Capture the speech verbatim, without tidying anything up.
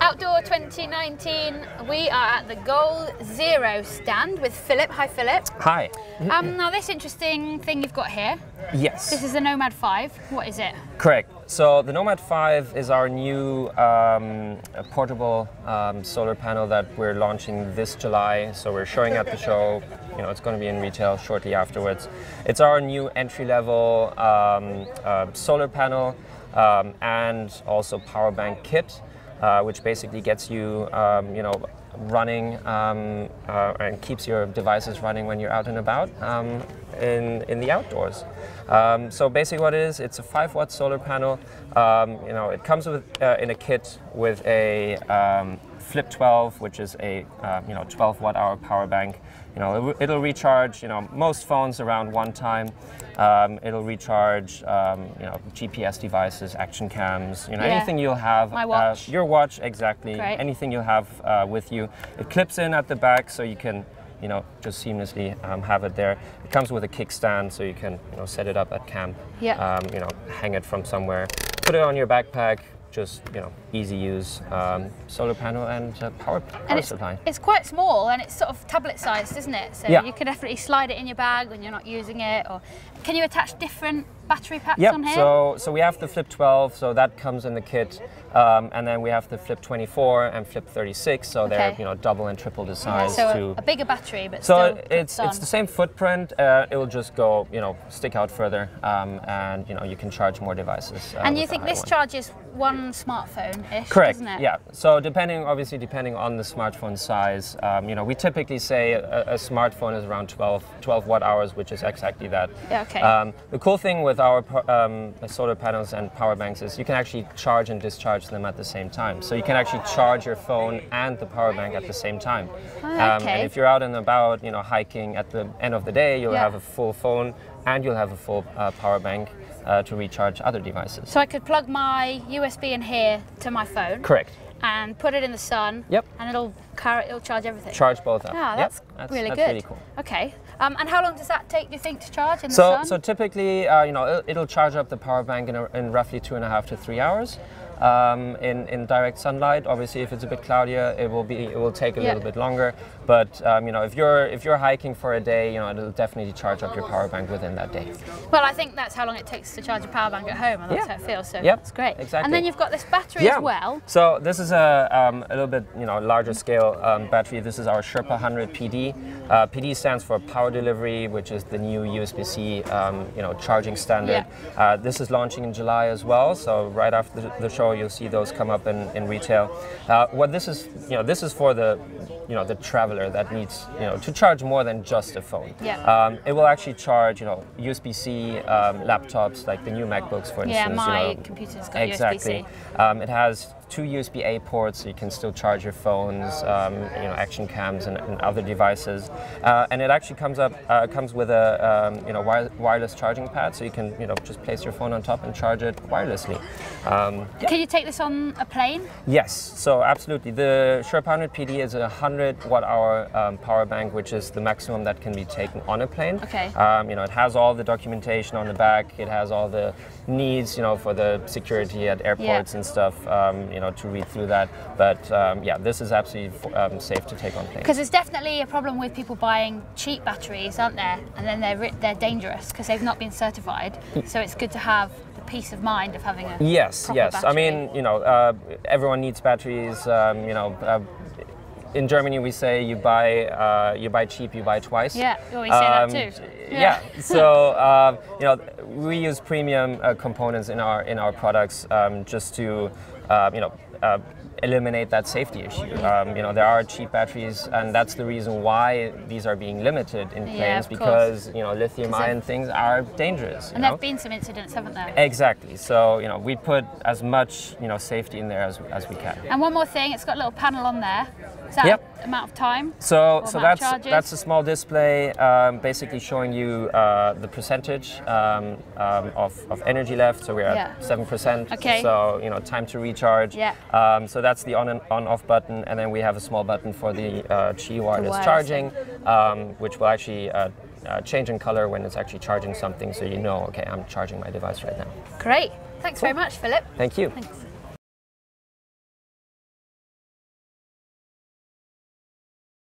OutDoor twenty nineteen, we are at the Goal Zero stand with Philip. Hi, Philip. Hi. Um, now, this interesting thing you've got here. Yes. This is the Nomad five. What is it? Correct. So the Nomad five is our new um, portable um, solar panel that we're launching this July. So we're showing at the show. You know, it's going to be in retail shortly afterwards. It's our new entry-level um, uh, solar panel um, and also power bank kit. Uh, which basically gets you, um, you know, running um, uh, and keeps your devices running when you're out and about um, in in the outdoors. Um, so basically, what it is, it's a five watt solar panel. Um, you know, it comes with uh, in a kit with a um, Flip twelve, which is a uh, you know twelve watt hour power bank. You know, it, it'll recharge. You know, most phones around one time. Um, it'll recharge, um, you know, G P S devices, action cams, you know, yeah. anything you'll have. My watch. Uh, your watch, exactly. Great. Anything you'll have uh, with you. It clips in at the back, so you can, you know, just seamlessly um, have it there. It comes with a kickstand, so you can, you know, set it up at camp. Yeah. Um, you know, hang it from somewhere. Put it on your backpack. Just, you know, easy use um, solar panel and uh, power, power and it's, supply. It's quite small and it's sort of tablet sized, isn't it? So yeah. you can definitely slide it in your bag when you're not using it. Or can you attach different battery packs yep. on here? So, so we have the Flip twelve, so that comes in the kit, um, and then we have the Flip twenty-four and Flip thirty-six, so okay. they're you know double and triple the size. Yeah, so to, a bigger battery, but so still it's on. It's the same footprint. Uh, it will just go you know stick out further, um, and you know you can charge more devices. Uh, and you think this one. charges one smartphone-ish? Correct. Doesn't it? Yeah. So depending, obviously, depending on the smartphone size, um, you know we typically say a, a smartphone is around twelve watt hours, which is exactly that. Yeah, okay. Um, the cool thing with our um, solar panels and power banks is you can actually charge and discharge them at the same time. So you can actually charge your phone and the power bank at the same time. Oh, okay. um, and if you're out and about, you know, hiking, at the end of the day, you'll yeah. have a full phone and you'll have a full uh, power bank uh, to recharge other devices. So I could plug my U S B in here to my phone. Correct. And put it in the sun. Yep. And it'll carry, it'll charge everything. Charge both up. Ah, that's, yep. that's really that's good. That's really cool. Okay. Um, and how long does that take, do you think, to charge in the so, sun? So typically, uh, you know, it'll, it'll charge up the power bank in, a, in roughly two and a half to three hours um, in, in direct sunlight. Obviously, if it's a bit cloudier, it will be it will take a yeah. little bit longer. But um, you know, if you're if you're hiking for a day, you know, it'll definitely charge up your power bank within that day. Well, I think that's how long it takes to charge a power bank at home, and that's yeah. how it feels. So yep. that's great. Exactly. And then you've got this battery yeah. as well. So this is a um, a little bit you know larger scale um, battery. This is our Sherpa one hundred P D. Uh, P D stands for power delivery, which is the new U S B C um, you know charging standard. Yeah. Uh, this is launching in July as well, so right after the show you'll see those come up in, in retail. Uh, what this is, you know, this is for the you know the traveler that needs you know to charge more than just a phone. Yeah. Um, it will actually charge you know U S B C um, laptops, like the new MacBooks, for instance. Yeah, my you know, computer's got exactly. U S B C. Um, it has two U S B A ports, so you can still charge your phones, um, you know, action cams, and, and other devices. Uh, and it actually comes up uh, comes with a um, you know wire wireless charging pad, so you can you know just place your phone on top and charge it wirelessly. Um, yeah. Can you take this on a plane? Yes, so absolutely. The Sherpa one hundred P D is a one hundred watt hour um, power bank, which is the maximum that can be taken on a plane. Okay. Um, you know, it has all the documentation on the back. It has all the needs, you know, for the security at airports yeah. and stuff. Um, You know, to read through that, but um, yeah, this is absolutely um, safe to take on planes. Because there's definitely a problem with people buying cheap batteries, aren't there? And then they're they're dangerous because they've not been certified. So it's good to have the peace of mind of having a yes, proper yes. battery. I mean, you know, uh, everyone needs batteries. Um, you know. Uh, In Germany, we say you buy uh, you buy cheap, you buy twice. Yeah, we always um, say that too. Yeah. yeah. So uh, you know, we use premium uh, components in our in our products um, just to uh, you know. Uh, eliminate that safety issue. Um, you know, there are cheap batteries, and that's the reason why these are being limited in planes, yeah, because course. you know lithium-ion things are dangerous. And there have been some incidents, haven't there? Exactly. So you know, we put as much you know safety in there as as we can. And one more thing, it's got a little panel on there. Is that yep. amount of time? So so that's that's a small display, um, basically showing you uh, the percentage um, um, of of energy left. So we're at seven yeah. percent. Okay. So you know, time to recharge. Yeah. Um, so that's the on and on off button, and then we have a small button for the uh, Qi wireless the charging, um, which will actually uh, uh, change in color when it's actually charging something, so you know, okay, I'm charging my device right now. Great. Thanks cool. very much, Philip. Thank you. Thanks.